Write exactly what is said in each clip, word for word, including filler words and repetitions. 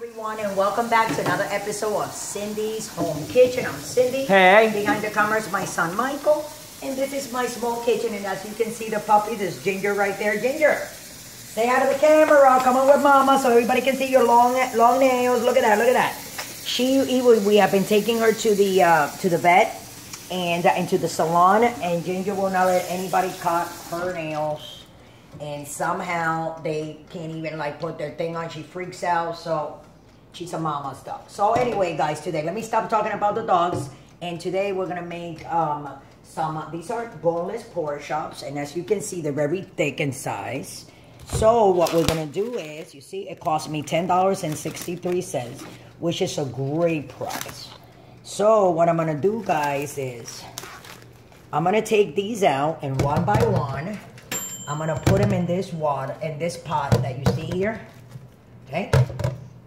Everyone, and welcome back to another episode of Cindy's Home Kitchen. I'm Cindy. Hey. Behind the camera is my son Michael, and this is my small kitchen. And as you can see, the puppy, there's Ginger right there. Ginger, say hi to the camera. Come on with Mama, so everybody can see your long, long nails. Look at that. Look at that. She, we have been taking her to the uh, to the vet and uh, into the salon, and Ginger will not let anybody cut her nails. And somehow they can't even like put their thing on. She freaks out, so she's a mama's dog. So anyway, guys, today let me stop talking about the dogs. And today we're gonna make um some uh, these are boneless pork chops, and as you can see, they're very thick in size. So what we're gonna do is, you see, it cost me ten dollars and sixty-three cents, which is a great price. So what I'm gonna do, guys, is I'm gonna take these out, and one by one, I'm gonna put them in this water, in this pot that you see here, okay?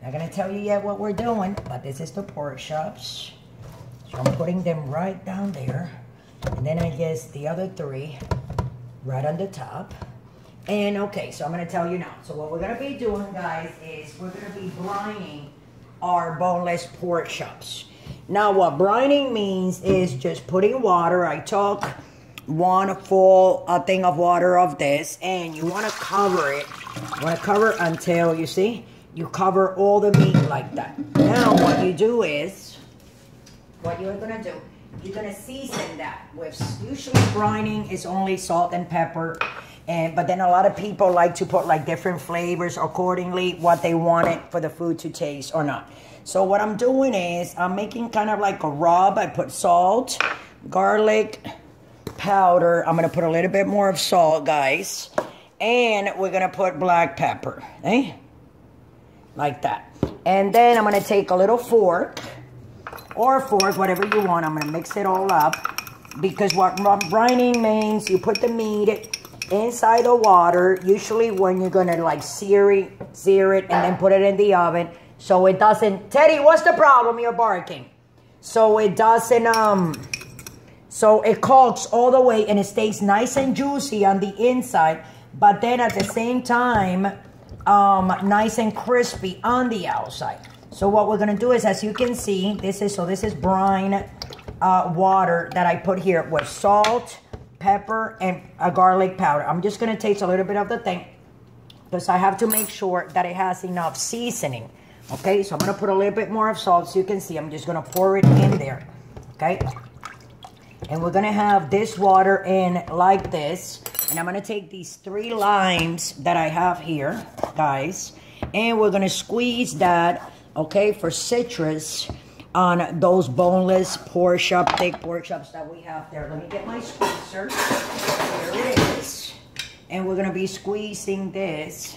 Not gonna tell you yet what we're doing, but this is the pork chops. So I'm putting them right down there. And then I guess the other three right on the top. And okay, so I'm gonna tell you now. So what we're gonna be doing, guys, is we're gonna be brining our boneless pork chops. Now what brining means is just putting water, I talk, one full a thing of water of this, and you want to cover it. You want to cover until, you see, you cover all the meat like that. Now what you do is, what you're gonna do, you're gonna season that with, usually brining is only salt and pepper, and but then a lot of people like to put like different flavors accordingly what they want it for the food to taste or not. So what I'm doing is I'm making kind of like a rub. I put salt, garlic powder. I'm going to put a little bit more of salt, guys. And we're going to put black pepper. Eh? Like that. And then I'm going to take a little fork. Or fork, whatever you want. I'm going to mix it all up. Because what brining means, you put the meat inside the water. Usually when you're going to like sear it, sear it, and then put it in the oven. So it doesn't... Teddy, what's the problem? You're barking. So it doesn't... um. So it cooks all the way, and it stays nice and juicy on the inside, but then at the same time, um, nice and crispy on the outside. So what we're gonna do is, as you can see, this is so this is brine uh, water that I put here with salt, pepper, and a garlic powder. I'm just gonna taste a little bit of the thing because I have to make sure that it has enough seasoning. Okay, so I'm gonna put a little bit more of salt, so you can see. I'm just gonna pour it in there. Okay. And we're going to have this water in like this. And I'm going to take these three limes that I have here, guys. And we're going to squeeze that, okay, for citrus on those boneless pork chop, thick pork chops that we have there. Let me get my squeezer. There it is. And we're going to be squeezing this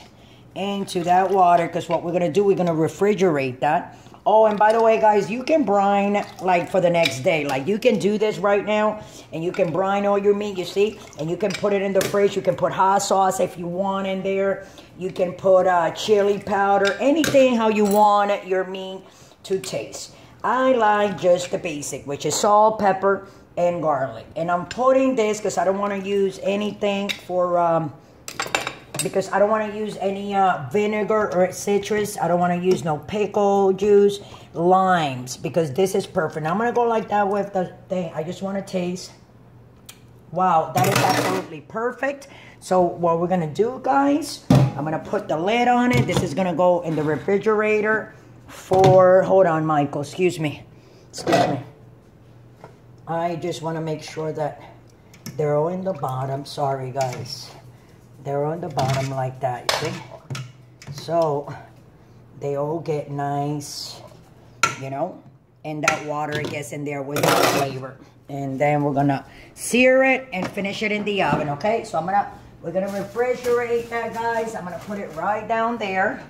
into that water. Because what we're going to do, we're going to refrigerate that. Oh, and by the way, guys, you can brine, like, for the next day. Like, you can do this right now, and you can brine all your meat, you see? And you can put it in the fridge. You can put hot sauce if you want in there. You can put uh, chili powder, anything how you want your meat to taste. I like just the basic, which is salt, pepper, and garlic. And I'm putting this because I don't want to use anything for... Um, because I don't want to use any uh, vinegar or citrus. I don't want to use no pickle juice, limes, because this is perfect. Now I'm going to go like that with the thing. I just want to taste. Wow, that is absolutely perfect. So what we're going to do, guys, I'm going to put the lid on it. This is going to go in the refrigerator for, hold on, Michael, excuse me. Excuse me. I just want to make sure that they're all in the bottom. Sorry, guys. They're on the bottom like that, you see? So they all get nice, you know? And that water gets in there with the flavor. And then we're gonna sear it and finish it in the oven, okay? So I'm gonna, we're gonna refrigerate that, guys. I'm gonna put it right down there.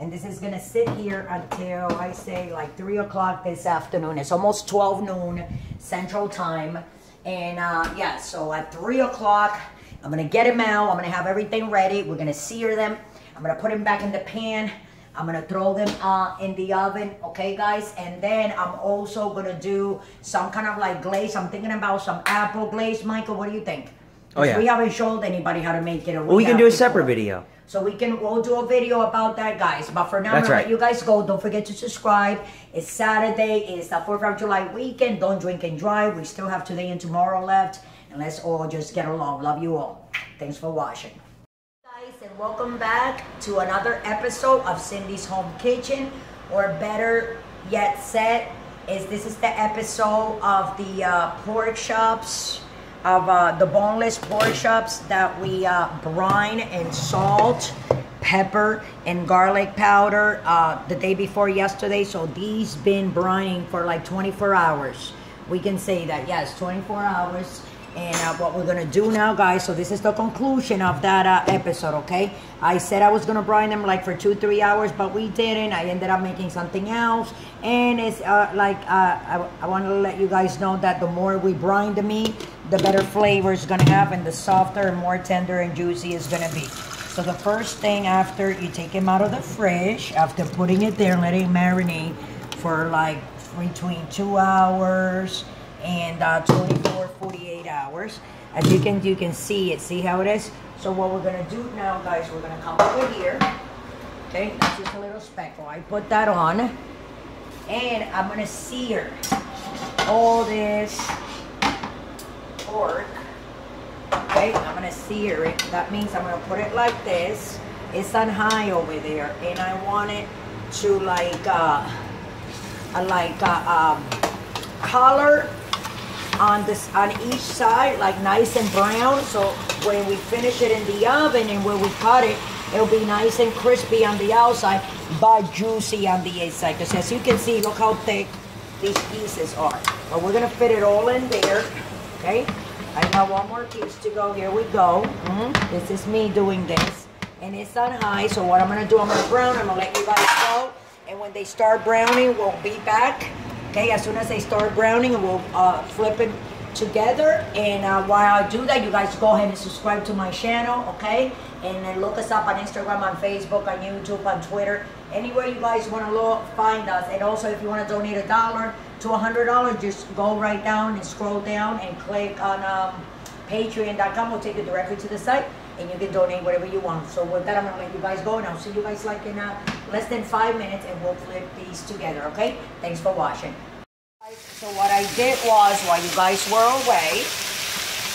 And this is gonna sit here until I say like three o'clock this afternoon. It's almost twelve noon Central Time. And uh, yeah, so at three o'clock, I'm going to get them out. I'm going to have everything ready. We're going to sear them. I'm going to put them back in the pan. I'm going to throw them uh, in the oven. Okay, guys? And then I'm also going to do some kind of like glaze. I'm thinking about some apple glaze. Michael, what do you think? Oh yeah. We haven't showed anybody how to make it. Well, we can do a separate video. So we can, we'll do a video about that, guys. But for now, I'm gonna let you guys go. Don't forget to subscribe. It's Saturday. It's the fourth of July weekend. Don't drink and drive. We still have today and tomorrow left. And let's all just get along. Love you all. Thanks for watching. Guys, and welcome back to another episode of Cindy's Home Kitchen. Or better yet said, is this is the episode of the uh, pork chops. Of uh, the boneless pork chops that we uh, brine and salt, pepper, and garlic powder uh, the day before yesterday. So these been brining for like twenty-four hours. We can say that, yes, twenty-four hours. And uh, what we're gonna do now, guys, so this is the conclusion of that uh, episode, okay? I said I was gonna brine them like for two, three hours, but we didn't. I ended up making something else. And it's uh, like, uh, I, I wanna let you guys know that the more we brine the meat, the better flavor it's gonna have, and the softer and more tender and juicy it's gonna be. So the first thing after you take them out of the fridge, after putting it there, let it marinate for like between two hours and uh, twenty-four, forty-eight hours. As you can you can see it, see how it is. So what we're gonna do now, guys, we're gonna come over here. Okay, that's just a little speckle. I put that on, and I'm gonna sear all this pork. Okay, I'm gonna sear it. That means I'm gonna put it like this. It's on high over there, and I want it to like uh, like uh, um, color on this on each side, like nice and brown. So when we finish it in the oven and when we cut it, it'll be nice and crispy on the outside, but juicy on the inside. Because as you can see, look how thick these pieces are. But we're gonna fit it all in there. Okay, I got one more piece to go. Here we go. Mm-hmm. This is me doing this, and it's on high. So what I'm gonna do, I'm gonna brown. I'm gonna let you guys know. And when they start browning, we'll be back. Okay, as soon as they start browning, we'll uh, flip it together. And uh, while I do that, you guys go ahead and subscribe to my channel. Okay, and then look us up on Instagram, on Facebook, on YouTube, on Twitter, anywhere you guys want to look, find us. And also, if you want to donate a dollar. To one hundred dollars, just go right down and scroll down and click on um, Patreon dot com. We'll take you directly to the site, and you can donate whatever you want. So with that, I'm going to let you guys go, and I'll see you guys like in uh, less than five minutes, and we'll flip these together, okay? Thanks for watching. So what I did was, while you guys were away,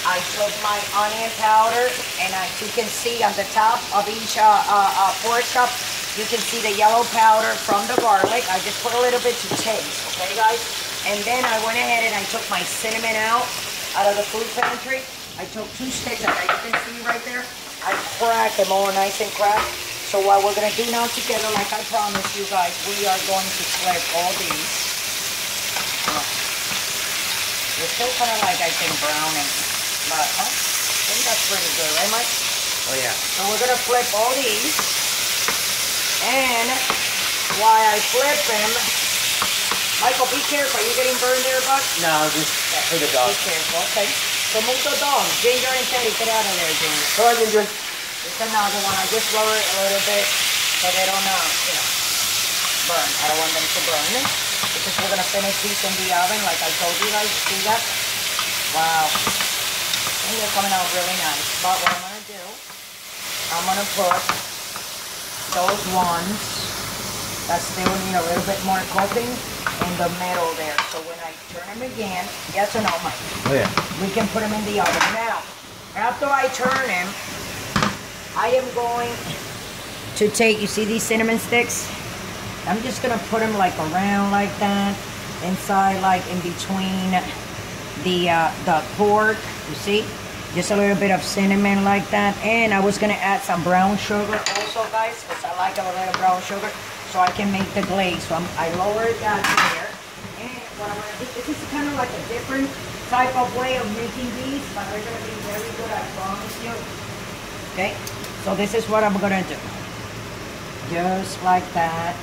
I took my onion powder, and as you can see on the top of each uh, uh, uh, pork chop, you can see the yellow powder from the garlic. I just put a little bit to taste, okay, guys? And then I went ahead and I took my cinnamon out, out of the food pantry. I took two sticks, as you can see right there. I cracked them all nice and cracked. So what we're gonna do now together, like I promised you guys, we are going to flip all these. They're still kind of like, I think, browning. But oh, I think that's pretty good, right, Mike? Oh, yeah. So we're gonna flip all these. And while I flip them, Michael, be careful. Are you getting burned there, bud? No, just for the dog. Be careful, okay. So move the dog. Ginger and Teddy, get out of there, Ginger. All right, Ginger. It's another one. I just lower it a little bit so they don't, uh, you know, burn. I don't want them to burn. Because we're going to finish these in the oven, like I told you guys. See that? Wow. I think they're coming out really nice. But what I'm going to do, I'm going to put those ones that still need a little bit more cooking in the middle there. So when I turn them again, yes or no, Mike? Oh yeah. We can put them in the oven. Now, after I turn them, I am going to take, you see these cinnamon sticks? I'm just gonna put them like around like that, inside like in between the, uh, the pork, you see? Just a little bit of cinnamon like that. And I was gonna add some brown sugar also, guys, because I like a little brown sugar so I can make the glaze. So I'm, I lowered that there. And what I'm gonna do, this is kind of like a different type of way of making these, but they're gonna be very good, I promise you. Okay, so this is what I'm gonna do. Just like that.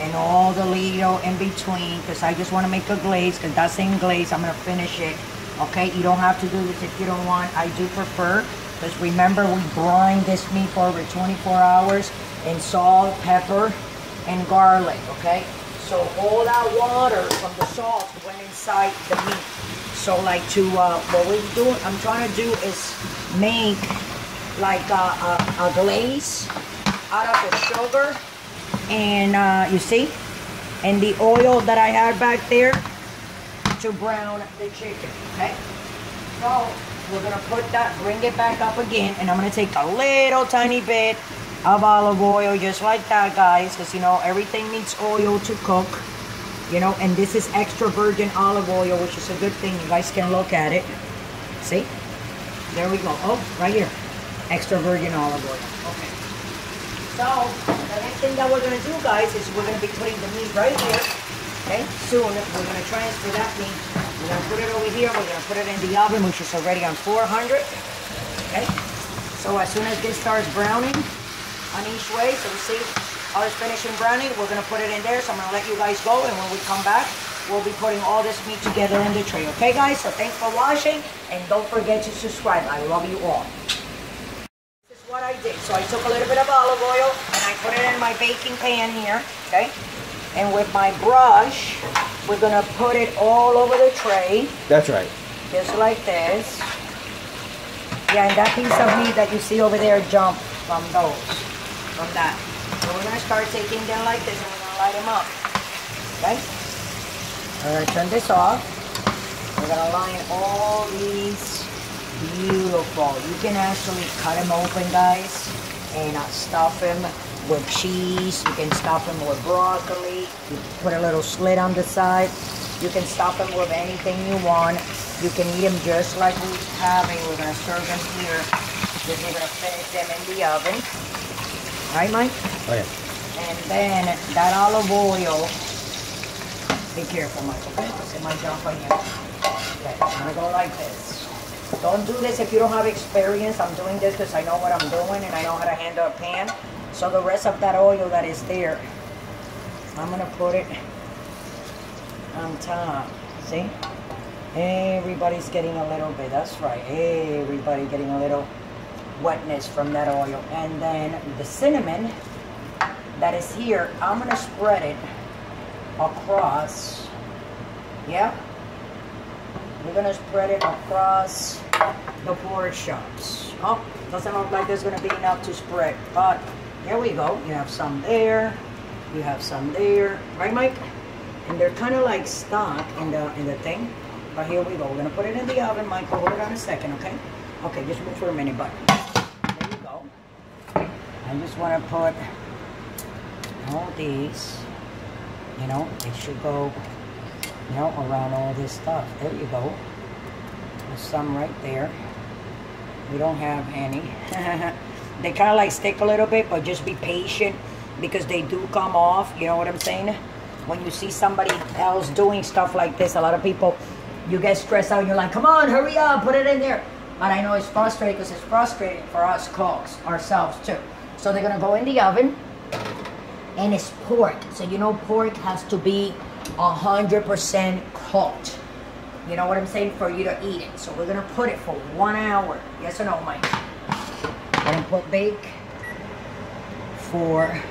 And all the little in between, because I just wanna make a glaze, because that same glaze, I'm gonna finish it. Okay, you don't have to do this if you don't want. I do prefer, because remember, we brine this meat for over twenty-four hours in salt, pepper, and garlic, okay? So all that water from the salt went inside the meat. So like to uh, what we're doing, I'm trying to do is make like a, a, a glaze out of the sugar and uh, you see, and the oil that I had back there to brown the chicken. Okay, so we're gonna put that, bring it back up again, and I'm gonna take a little tiny bit of olive oil, just like that, guys, because you know everything needs oil to cook, you know. And this is extra virgin olive oil, which is a good thing. You guys can look at it. See, there we go. Oh, right here, extra virgin olive oil. Okay, so the next thing that we're going to do, guys, is we're going to be putting the meat right here. Okay, soon we're going to transfer that meat. We're going to put it over here. We're going to put it in the oven, which is already on four hundred. Okay, so as soon as this starts browning on each way, so you see how it's finishing browning, we're gonna put it in there. So I'm gonna let you guys go, and when we come back, we'll be putting all this meat together in the tray. Okay, guys, so thanks for watching, and don't forget to subscribe. I love you all. This is what I did. So I took a little bit of olive oil, and I put it in my baking pan here, okay? And with my brush, we're gonna put it all over the tray. That's right. Just like this. Yeah, and that piece of meat that you see over there jumped from those. From that. So we're going to start taking them like this, and we're going to light them up. Okay? We're going to turn this off. We're going to line all these beautiful. You can actually cut them open, guys, and uh, stuff them with cheese. You can stuff them with broccoli. You can put a little slit on the side. You can stuff them with anything you want. You can eat them just like we're having. We're going to serve them here. Then we're going to finish them in the oven. Right, Mike? Oh, yeah. And then that olive oil, be careful, Mike, okay? It might jump on you. Okay, I'm gonna go like this. Don't do this if you don't have experience. I'm doing this because I know what I'm doing and I know how to handle a pan. So the rest of that oil that is there, I'm gonna put it on top, see? Everybody's getting a little bit, that's right. Everybody getting a little wetness from that oil. And then the cinnamon that is here, I'm gonna spread it across. Yeah, we're gonna spread it across the pork chops. Oh, doesn't look like there's gonna be enough to spread, but here we go. You have some there, you have some there, right, Mike? And they're kind of like stuck in the in the thing, but here we go. We're gonna put it in the oven, Mike. Hold it on a second, okay? Okay, just move for a minute, but there you go. I just want to put all these, you know, it should go, you know, around all this stuff. There you go. There's some right there. We don't have any. They kind of like stick a little bit, but just be patient because they do come off. You know what I'm saying? When you see somebody else doing stuff like this, a lot of people, you get stressed out. You're like, come on, hurry up, put it in there. And I know it's frustrating because it's frustrating for us cooks, ourselves too. So they're gonna go in the oven, and it's pork. So you know pork has to be one hundred percent cooked. You know what I'm saying? For you to eat it. So we're gonna put it for one hour. Yes or no, Mike? We're gonna put bake for,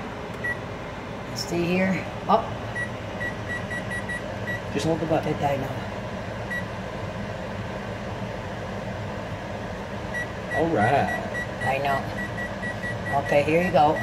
let's see here. Oh. Just hold the button. It died now. All right. I know. Okay, here you go.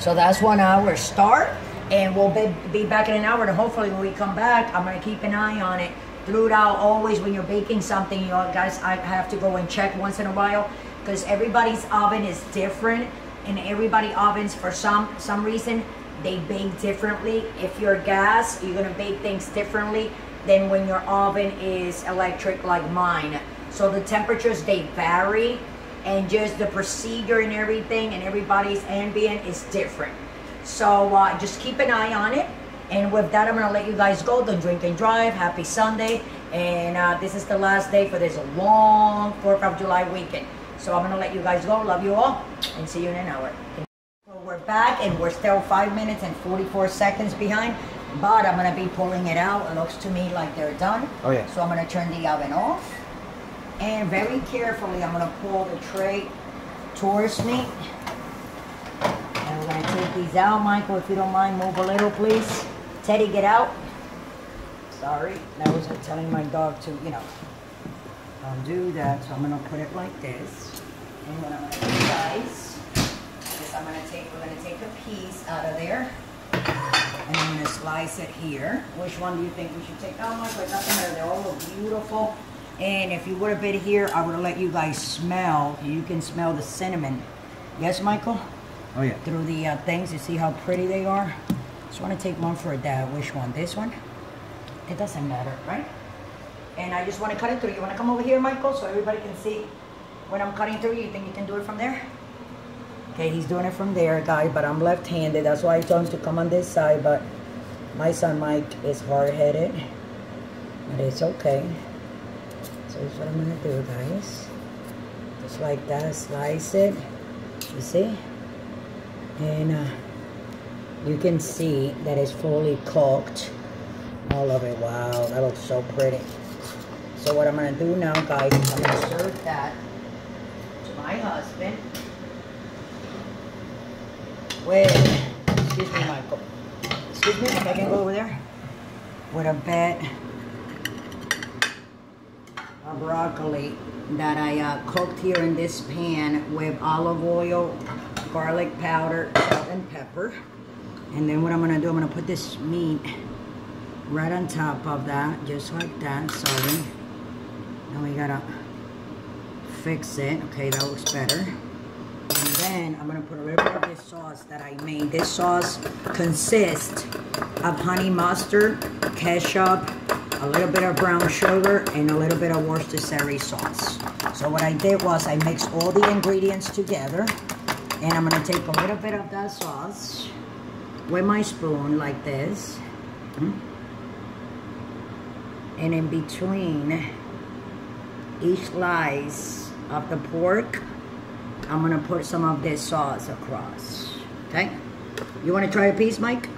So that's one hour start, and we'll be, be back in an hour, and hopefully when we come back, I'm gonna keep an eye on it. Throughout, always when you're baking something, you know, guys, I have to go and check once in a while, because everybody's oven is different, and everybody ovens, for some, some reason, they bake differently. If you're gas, you're gonna bake things differently than when your oven is electric like mine. So the temperatures, they vary. And just the procedure and everything, and everybody's ambient is different. So uh, just keep an eye on it. And with that, I'm gonna let you guys go. Don't drink and drive. Happy Sunday. And uh, this is the last day for this long fourth of July weekend. So I'm gonna let you guys go. Love you all, and see you in an hour. So we're back, and we're still five minutes and forty-four seconds behind, but I'm gonna be pulling it out. It looks to me like they're done. Oh yeah. So I'm gonna turn the oven off. And very carefully, I'm going to pull the tray towards me. And we're going to take these out. Michael, if you don't mind, move a little, please. Teddy, get out. Sorry. That was telling my dog to, you know. I'll do that. So I'm going to put it like this. And what I'm going to do, guys, is I'm going to take, we're going to take a piece out of there. And I'm going to slice it here. Which one do you think we should take? Oh my God, nothing there. They all look beautiful. And if you would have been here, I would have let you guys smell. You can smell the cinnamon. Yes, Michael? Oh, yeah. Through the uh, things. You see how pretty they are? Just want to take one for a dab. Which one? This one? It doesn't matter, right? And I just want to cut it through. You want to come over here, Michael, so everybody can see when I'm cutting through? You think you can do it from there? Okay, he's doing it from there, guy, but I'm left-handed. That's why I told him to come on this side, but my son, Mike, is hard-headed. But it's okay. So that's what I'm going to do, guys. Just like that, slice it. You see? And uh, you can see that it's fully cooked. All of it. Wow, that looks so pretty. So what I'm going to do now, guys, is I'm going to serve that to my husband. Wait, excuse me, Michael. Excuse me, if I can go over there. With a bit of broccoli that I uh, cooked here in this pan with olive oil, garlic powder, salt and pepper. And then what I'm gonna do, I'm gonna put this meat right on top of that, just like that, sorry. Now we gotta fix it. Okay, that looks better. And then I'm gonna put a little bit of this sauce that I made. This sauce consists of honey mustard, ketchup, a little bit of brown sugar, and a little bit of Worcestershire sauce. So what I did was I mixed all the ingredients together, and I'm gonna take a little bit of that sauce with my spoon like this. And in between each slice of the pork, I'm going to put some of this sauce across, okay? You want to try a piece, Mike?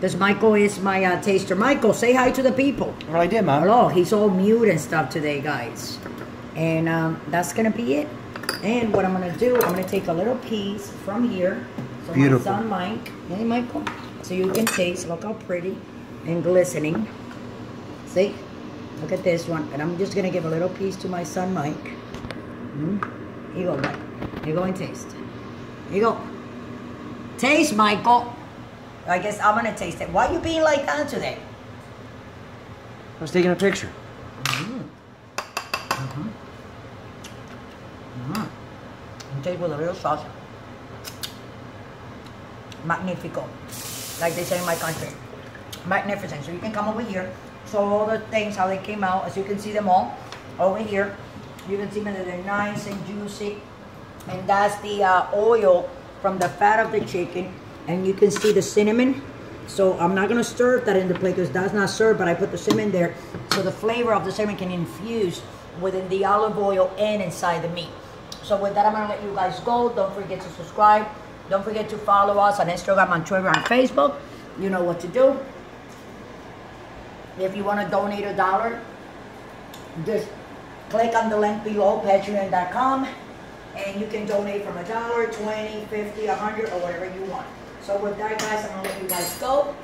This Michael is my uh, taster. Michael, say hi to the people. Well, I did, Mom. Hello. He's all mute and stuff today, guys. And um, that's going to be it. And what I'm going to do, I'm going to take a little piece from here. So beautiful. My son, Mike. Hey, Michael. So you can taste. Look how pretty and glistening. See? Look at this one. And I'm just going to give a little piece to my son, Mike. Mm-hmm. Here you go, Mike. You go and taste. Here you go. Taste, Michael. I guess I'm going to taste it. Why are you being like that today? I was taking a picture. Mm-hmm. Mm-hmm. Mm-hmm. Taste with a little sauce. Magnifico. Like they say in my country. Magnificent. So you can come over here. So all the things, how they came out. As you can see them all. Over here. You can see that they're nice and juicy. And that's the uh, oil from the fat of the chicken. And you can see the cinnamon. So I'm not going to stir that in the plate because that's not stirred, but I put the cinnamon there. So the flavor of the cinnamon can infuse within the olive oil and inside the meat. So with that, I'm going to let you guys go. Don't forget to subscribe. Don't forget to follow us on Instagram, on Twitter, on Facebook. You know what to do. If you want to donate a dollar, just click on the link below, patreon dot com, and you can donate from a dollar, twenty, fifty, a hundred, or whatever you want. So with that, guys, I'm gonna let you guys go,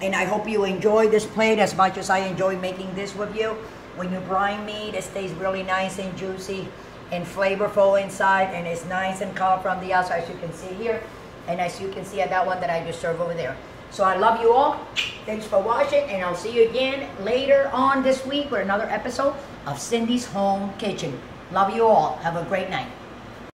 and I hope you enjoy this plate as much as I enjoy making this with you. When you brine meat, it stays really nice and juicy and flavorful inside, and it's nice and calm from the outside, as you can see here, and as you can see at that one that I just served over there. So I love you all. Thanks for watching, and I'll see you again later on this week for another episode of Cindy's Home Kitchen. Love you all. Have a great night.